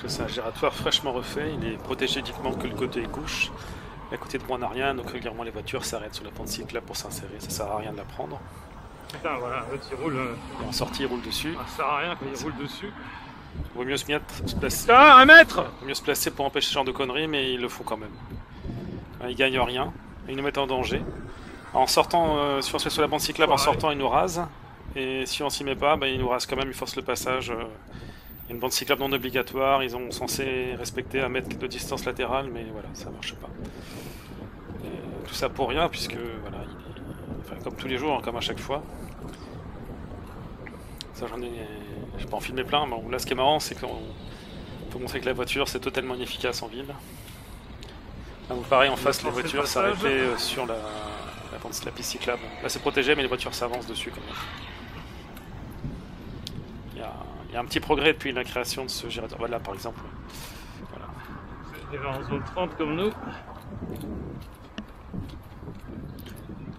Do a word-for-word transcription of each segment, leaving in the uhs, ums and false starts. que c'est un giratoire fraîchement refait, il est protégé uniquement que le côté gauche. À côté droit n'a rien, donc régulièrement les voitures s'arrêtent sur la pente cyclable pour s'insérer, ça sert à rien de la prendre. Putain, voilà, eux, ils roulent. Euh... En sortie, ils roulent dessus. Ça sert à rien quand ils roulent dessus. Il vaut mieux se, se placer. Ah, un mètre Il vaut mieux se placer pour empêcher ce genre de conneries, mais ils le font quand même. Ils gagnent rien, ils nous mettent en danger. En sortant, euh, si on se met sur la pente cyclable, oh, en sortant, ouais. Ils nous rasent. Et si on s'y met pas, bah, ils nous rasent quand même, ils forcent le passage. Euh... Une bande cyclable non obligatoire, ils sont censés respecter un mètre de distance latérale, mais voilà, ça marche pas. Et tout ça pour rien, puisque voilà, il, il, enfin, comme tous les jours, hein, comme à chaque fois. Ça, j'en ai, j'ai pas en filmé plein, mais là, ce qui est marrant, c'est qu'on peut montrer que la voiture, c'est totalement inefficace en ville. Là, donc, pareil, en face, les voitures s'arrêtaient sur la, la pente, la piste cyclable. Là, c'est protégé, mais les voitures s'avancent dessus quand même. Il y a... Il y a un petit progrès depuis la création de ce giratoire. Voilà, par exemple. Voilà. Il va en zone trente comme nous. Donc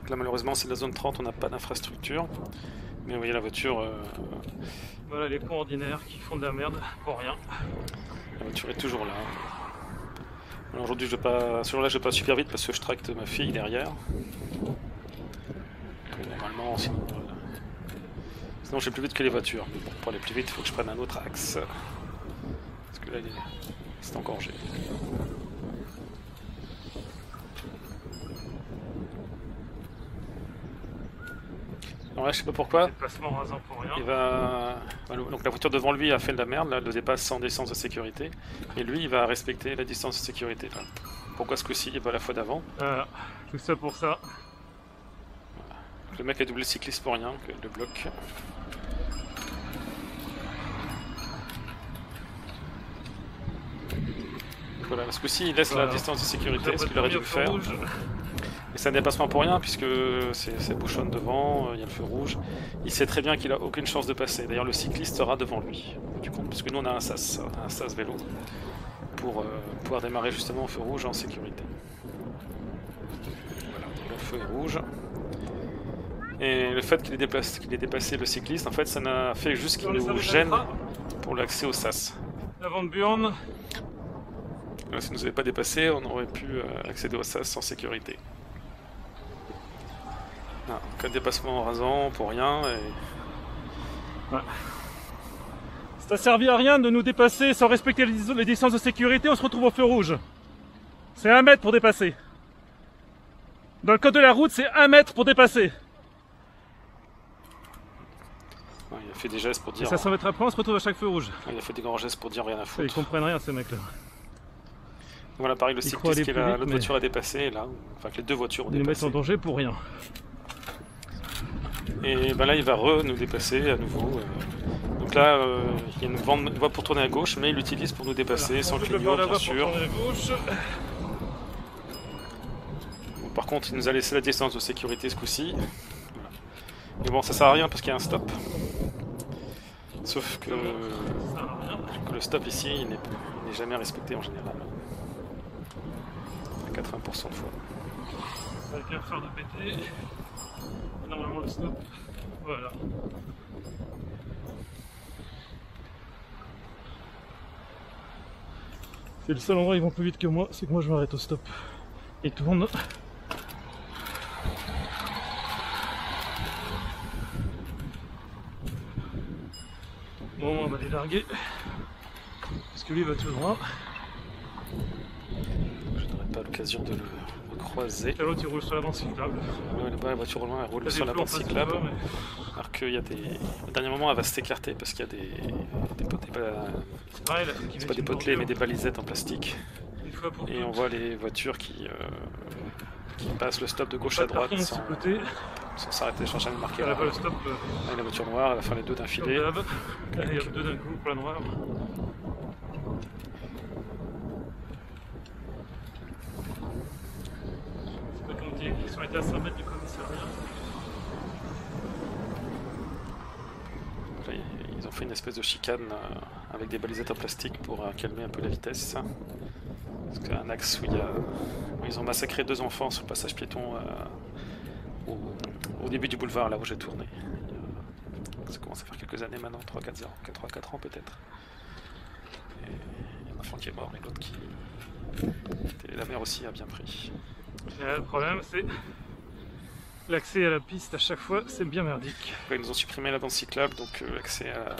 là, malheureusement, c'est la zone trente, on n'a pas d'infrastructure. Mais vous voyez la voiture... Euh... Voilà les cons ordinaires qui font de la merde pour rien. La voiture est toujours là. Aujourd'hui, je vais pas... ce jour-là, je vais pas super vite parce que je tracte ma fille derrière. Donc, normalement, sinon... Sinon je vais plus vite que les voitures, mais bon, pour aller plus vite il faut que je prenne un autre axe. Parce que là il est... c'est engorgé. Alors là je sais pas pourquoi. Il va... Donc la voiture devant lui a fait de la merde, là elle le dépasse sans distance de sécurité. Et lui il va respecter la distance de sécurité. Enfin, pourquoi ce coup-ci et pas la fois d'avant euh, Tout ça pour ça. Le mec a doublé cycliste pour rien, que le bloc. Voilà, parce que si il laisse voilà. La distance de sécurité, ce qu'il aurait dû le faire. Rouge. Et c'est un dépassement pour rien, puisque c'est bouchonne devant, il y a le feu rouge. Il sait très bien qu'il a aucune chance de passer. D'ailleurs, le cycliste sera devant lui, du coup, parce que nous on a un sas, un sas vélo, pour euh, pouvoir démarrer justement au feu rouge en sécurité. Voilà, le feu est rouge. Et le fait qu'il ait, qu'il ait dépassé le cycliste, en fait, ça n'a fait juste qu'il nous gêne pour l'accès au sas. L'avant de Burn. Si on ne nous avait pas dépassé, on aurait pu accéder au sas sans sécurité. Non, cas de dépassement rasant, pour rien. Et... Ouais. Ça servi à rien de nous dépasser sans respecter les distances de sécurité, on se retrouve au feu rouge. C'est un mètre pour dépasser. Dans le code de la route, c'est un mètre pour dépasser. Il a fait des gestes pour dire... Et ça s'en mettra après, on se retrouve à chaque feu rouge. Il a fait des grands gestes pour dire rien à foutre. Ils comprennent rien ces mecs là. Voilà pareil, le cycliste qui est là, l'autre mais... voiture a dépassé, là, enfin que les deux voitures ont dépassé. Ils nous mettent en danger pour rien. Et ben là il va re nous dépasser à nouveau. Donc là, euh, il y a une, bande, une voie pour tourner à gauche, mais il l'utilise pour nous dépasser voilà, sans clignot bien sûr. Bon, par contre il nous a laissé la distance de sécurité ce coup-ci. Mais bon, ça sert à rien parce qu'il y a un stop. Sauf que, que le stop ici, il n'est jamais respecté en général. À quatre-vingts pour cent de fois. Ça va bien faire de péter. Normalement, le stop. Voilà. C'est le seul endroit où ils vont plus vite que moi, c'est que moi je m'arrête au stop. Et tourne. Bon, on va les larguer, parce que lui va tout droit. Je n'aurai pas l'occasion de le croiser. L'autre il roule sur la pente cyclable. Ouais, là-bas la voiture au loin elle roule sur la pente cyclable. Mais... Alors qu'il y a des. Au dernier moment elle va se écarter parce qu'il y a des. des, pot... des... C'est pareil, là, c'est pas des potelets mais des balisettes en plastique. Une fois pour Et on voit les voitures qui, euh... qui passent le stop de gauche à droite. Sans... De côté. Sans s'arrêter, je cherche à me marquer. Là, le stop, euh... Avec la voiture noire, elle va faire les deux d'un filet. Allez, hop, deux d'un coup pour la noire. C'est pas comme dire, ils sont été à cinq mètres du commissariat. Là, ils ont fait une espèce de chicane euh, avec des balisettes en plastique pour euh, calmer un peu la vitesse. Parce qu'il y a un axe où, il y a... où ils ont massacré deux enfants sur le passage piéton. Euh... Au début du boulevard, là où j'ai tourné. Ça commence à faire quelques années maintenant, trois quatre ans peut-être. Et... qui est mort et l'autre qui... La mer aussi a bien pris. Le problème, c'est l'accès à la piste à chaque fois, c'est bien merdique. Ils nous ont supprimé la bande cyclable, donc euh, l'accès à, la...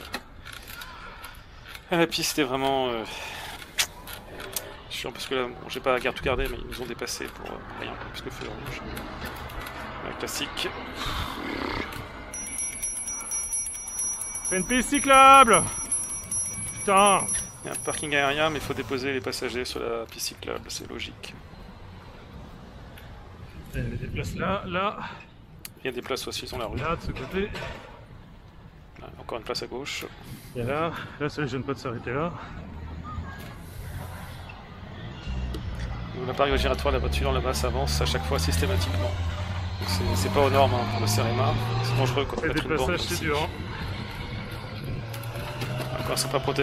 à la piste est vraiment euh... chiant parce que là, bon, j'ai pas à tout garder, mais ils nous ont dépassé pour euh, rien, puisque feu rouge. La classique. C'est une piste cyclable! Putain! Il y a un parking aérien, mais il faut déposer les passagers sur la piste cyclable, c'est logique. Il y a des places là, là. Il y a des places aussi dans la rue. Là, de ce côté. Là, encore une place à gauche. Il y a là, là, ça ne gêne pas de s'arrêter là. Donc, la barrière giratoire, la voiture, la masse avance à chaque fois systématiquement. C'est pas aux normes hein, pour le C R M A, c'est dangereux quand on fait des passages, c'est dur. Hein. Encore, c'est pas protégé.